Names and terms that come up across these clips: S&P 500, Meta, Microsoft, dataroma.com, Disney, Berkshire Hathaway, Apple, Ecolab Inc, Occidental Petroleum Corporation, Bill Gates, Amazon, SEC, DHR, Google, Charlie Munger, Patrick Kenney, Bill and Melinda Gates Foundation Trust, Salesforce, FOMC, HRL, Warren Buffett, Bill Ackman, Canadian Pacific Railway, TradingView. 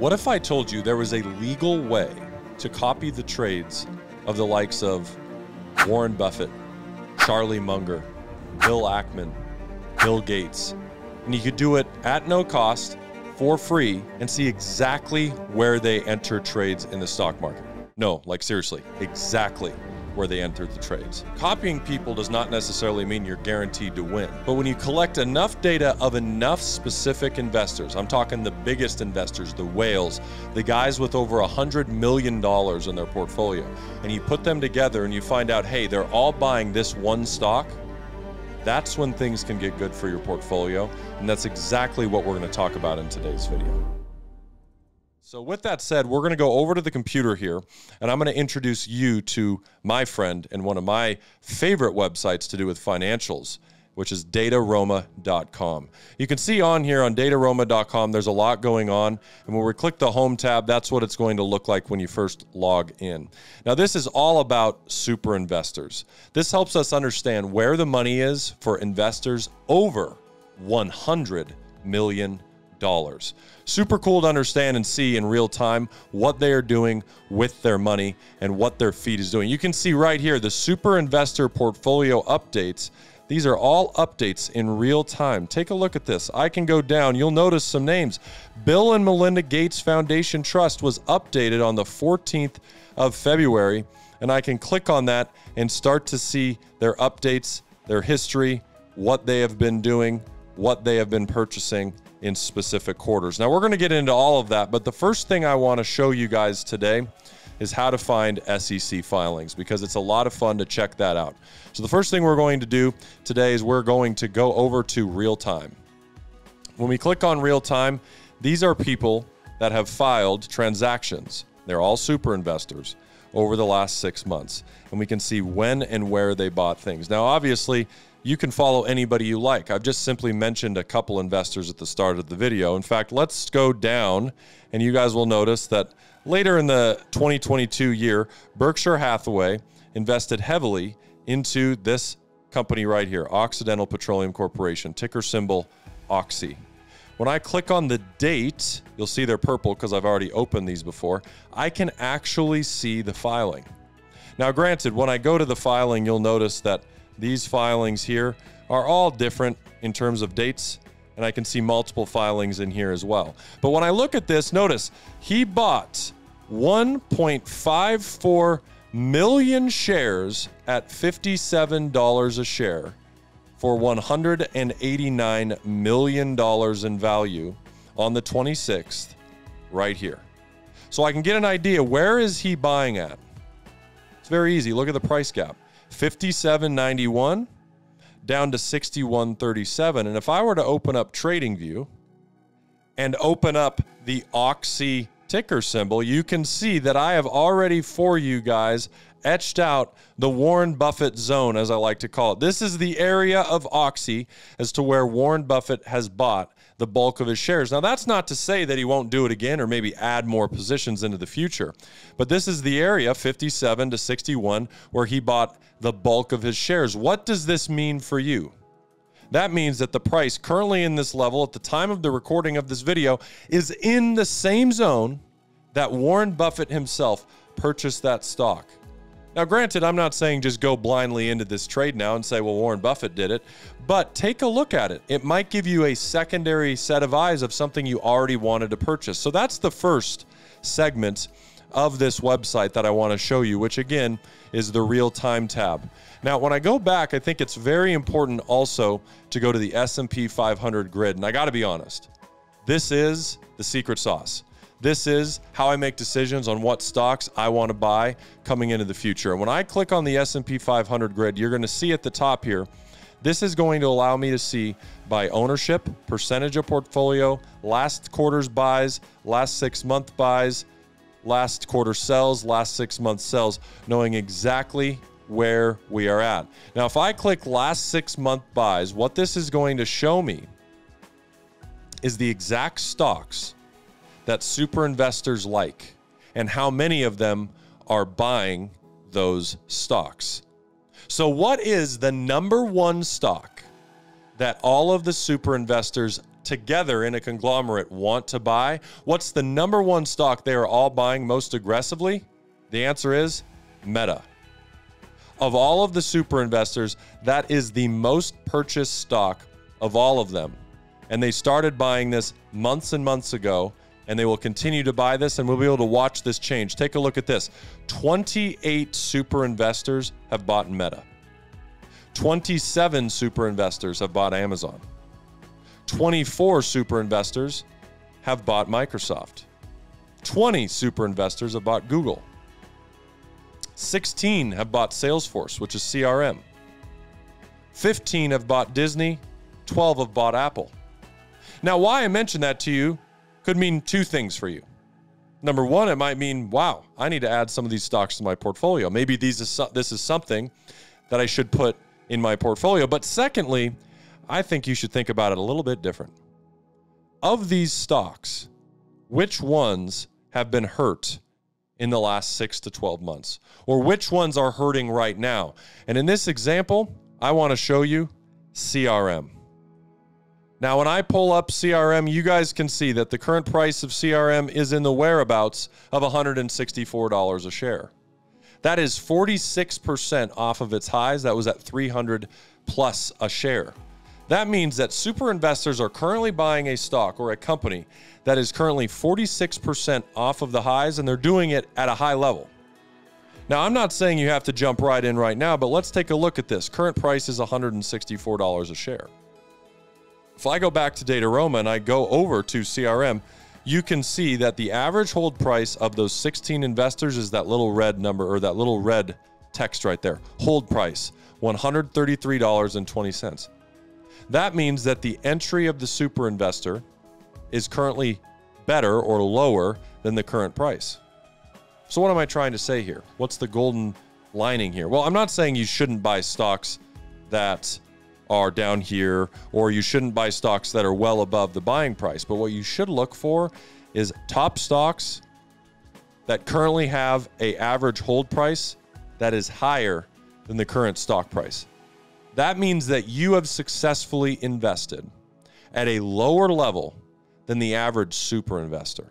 What if I told you there was a legal way to copy the trades of the likes of Warren Buffett, Charlie Munger, Bill Ackman, Bill Gates, and you could do it at no cost, for free, and see exactly where they enter trades in the stock market? No, like seriously, exactly where they enter the trades. Copying people does not necessarily mean you're guaranteed to win, but when you collect enough data of enough specific investors, I'm talking the biggest investors, the whales, the guys with over $100 million in their portfolio, and you put them together and you find out, hey, they're all buying this one stock, that's when things can get good for your portfolio, and that's exactly what we're going to talk about in today's video. So with that said, we're going to go over to the computer here, and I'm going to introduce you to my friend and one of my favorite websites to do with financials, which is dataroma.com. You can see on here on dataroma.com, there's a lot going on. And when we click the home tab, that's what it's going to look like when you first log in. Now, this is all about super investors. This helps us understand where the money is for investors over $100 million. Super cool to understand and see in real time what they are doing with their money and what their feed is doing. You can see right here the super investor portfolio updates. These are all updates in real time. Take a look at this. I can go down. You'll notice some names. Bill and Melinda Gates Foundation Trust was updated on the 14th of February, and I can click on that and start to see their updates, their history, what they have been doing, what they have been purchasing in specific quarters. Now, we're going to get into all of that, but the first thing I want to show you guys today is how to find SEC filings, because it's a lot of fun to check that out. So the first thing we're going to do today is we're going to go over to real time. When we click on real time, these are people that have filed transactions. They're all super investors over the last 6 months, and we can see when and where they bought things. Now, obviously, you can follow anybody you like. I've just simply mentioned a couple investors at the start of the video. In fact, let's go down, and you guys will notice that later in the 2022 year, Berkshire Hathaway invested heavily into this company right here, Occidental Petroleum Corporation, ticker symbol OXY. When I click on the date, you'll see they're purple because I've already opened these before. I can actually see the filing. Now, granted, when I go to the filing, you'll notice that these filings here are all different in terms of dates, and I can see multiple filings in here as well. But when I look at this, notice he bought 1.54 million shares at $57 a share for $189 million in value on the 26th right here. So I can get an idea, where is he buying at? It's very easy. Look at the price gap. $57.91 down to $61.37. And if I were to open up TradingView and open up the OXY ticker symbol, you can see that I have already, for you guys, etched out the Warren Buffett zone, as I like to call it. This is the area of OXY as to where Warren Buffett has bought the bulk of his shares. Now, that's not to say that he won't do it again or maybe add more positions into the future, but this is the area, 57 to 61, where he bought the bulk of his shares. What does this mean for you? That means that the price currently in this level at the time of the recording of this video is in the same zone that Warren Buffett himself purchased that stock. Now, granted, I'm not saying just go blindly into this trade now and say, well, Warren Buffett did it, but take a look at it. It might give you a secondary set of eyes of something you already wanted to purchase. So that's the first segment of this website that I want to show you, which again is the real time tab. Now, when I go back, I think it's very important also to go to the S&P 500 grid. And I got to be honest, this is the secret sauce. This is how I make decisions on what stocks I want to buy coming into the future. And when I click on the S&P 500 grid, you're going to see at the top here, this is going to allow me to see by ownership, percentage of portfolio, last quarter's buys, last 6 month buys, last quarter sells, last 6 month sells, knowing exactly where we are at. Now, if I click last 6 month buys, what this is going to show me is the exact stocks that super investors like and how many of them are buying those stocks. So what is the number one stock that all of the super investors together in a conglomerate want to buy, what's the number one stock they are all buying most aggressively? The answer is Meta. Of all of the super investors, that is the most purchased stock of all of them. And they started buying this months and months ago, and they will continue to buy this, and we'll be able to watch this change. Take a look at this. 28 super investors have bought Meta. 27 super investors have bought Amazon. 24 super investors have bought Microsoft. 20 super investors have bought Google. 16 have bought Salesforce, which is CRM. 15 have bought Disney. 12 have bought Apple. Now, why I mention that to you could mean two things for you. Number one, it might mean, wow, I need to add some of these stocks to my portfolio. Maybe this is something that I should put in my portfolio. But secondly, I think you should think about it a little bit different. Of these stocks, which ones have been hurt in the last 6 to 12 months? Or which ones are hurting right now? And in this example, I want to show you CRM. Now, when I pull up CRM, you guys can see that the current price of CRM is in the whereabouts of $164 a share. That is 46% off of its highs. That was at $300 plus a share. That means that super investors are currently buying a stock or a company that is currently 46% off of the highs, and they're doing it at a high level. Now, I'm not saying you have to jump right in right now, but let's take a look at this. Current price is $164 a share. If I go back to Dataroma and I go over to CRM, you can see that the average hold price of those 16 investors is that little red number, or that little red text right there. Hold price, $133.20. That means that the entry of the super investor is currently better or lower than the current price. So what am I trying to say here? What's the golden lining here? Well, I'm not saying you shouldn't buy stocks that are down here, or you shouldn't buy stocks that are well above the buying price. But what you should look for is top stocks that currently have an average hold price that is higher than the current stock price. That means that you have successfully invested at a lower level than the average super investor.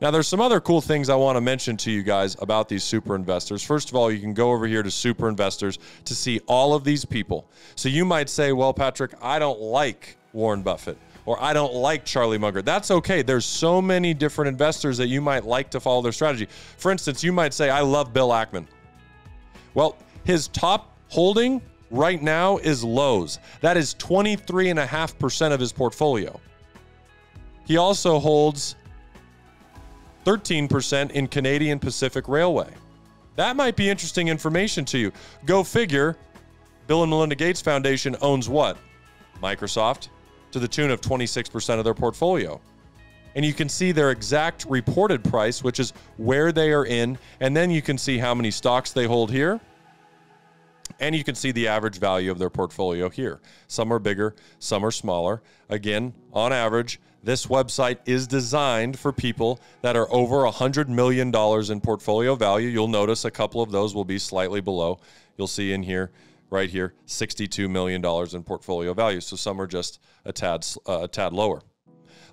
Now, there's some other cool things I want to mention to you guys about these super investors. First of all, you can go over here to super investors to see all of these people. So you might say, well, Patrick, I don't like Warren Buffett, or I don't like Charlie Munger. That's okay. There's so many different investors that you might like to follow their strategy. For instance, you might say, I love Bill Ackman. Well, his top holding right now is Lowe's. That is 23.5% of his portfolio. He also holds 13% in Canadian Pacific Railway. That might be interesting information to you. Go figure, Bill and Melinda Gates Foundation owns what? Microsoft, to the tune of 26% of their portfolio. And you can see their exact reported price, which is where they are in, and then you can see how many stocks they hold here, and you can see the average value of their portfolio here. Some are bigger, some are smaller. Again, on average, this website is designed for people that are over $100 million in portfolio value. You'll notice a couple of those will be slightly below. You'll see in here, right here, $62 million in portfolio value. So some are just a tad lower.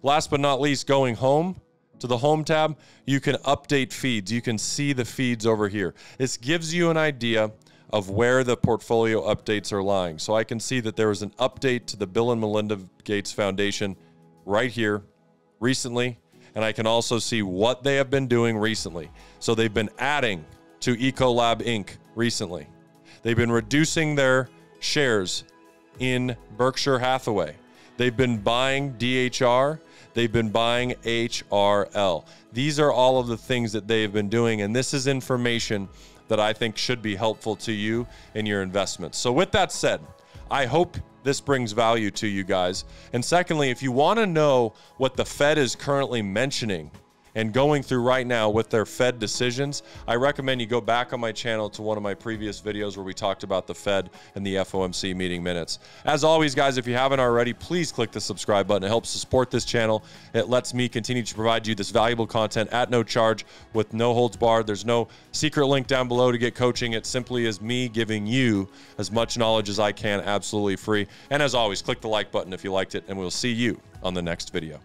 Last but not least, going home to the home tab, you can update feeds. You can see the feeds over here. This gives you an idea of where the portfolio updates are lying. So I can see that there was an update to the Bill and Melinda Gates Foundation right here recently, and I can also see what they have been doing recently. So they've been adding to Ecolab Inc. recently. They've been reducing their shares in Berkshire Hathaway. They've been buying DHR. They've been buying HRL. These are all of the things that they've been doing, and this is information that I think should be helpful to you in your investments. So with that said, I hope this brings value to you guys. And secondly, if you want to know what the Fed is currently mentioning and going through right now with their Fed decisions. I recommend you go back on my channel to one of my previous videos where we talked about the Fed and the FOMC meeting minutes. As always, guys, if you haven't already, please click the subscribe button. It helps support this channel. It lets me continue to provide you this valuable content at no charge with no holds barred. There's no secret link down below to get coaching. It simply is me giving you as much knowledge as I can absolutely free. And as always, click the like button if you liked it, and we'll see you on the next video.